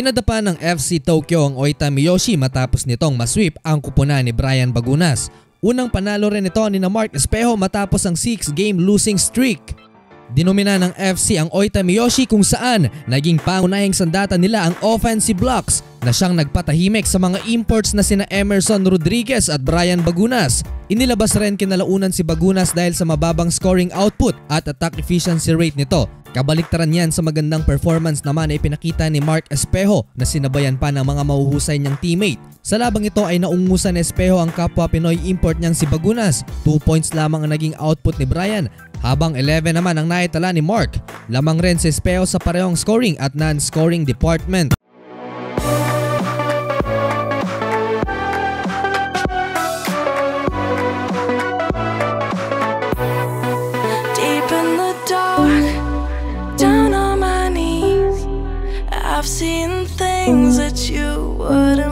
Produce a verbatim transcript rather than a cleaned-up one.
Pinadapa ng F C Tokyo ang Oita Miyoshi matapos nitong masweep ang kupunan ni Bryan Bagunas. Unang panalo rin ito ni Mark Espejo matapos ang six game losing streak. Dinomina ng F C ang Oita Miyoshi kung saan naging pangunahing sandata nila ang offensive blocks na siyang nagpatahimik sa mga imports na sina Emerson Rodriguez at Bryan Bagunas. Inilabas rin kinalaunan si Bagunas dahil sa mababang scoring output at attack efficiency rate nito. Kabaliktaran yan sa magandang performance naman na ipinakita ni Mark Espejo na sinabayan pa ng mga mahuhusay niyang teammate. Sa labang ito ay naungusan ni Espejo ang kapwa Pinoy import niyang si Bagunas. two points lamang ang naging output ni Bryan habang eleven naman ang naitala ni Mark. Lamang rin si Espejo sa parehong scoring at non-scoring department. I've seen things that you wouldn't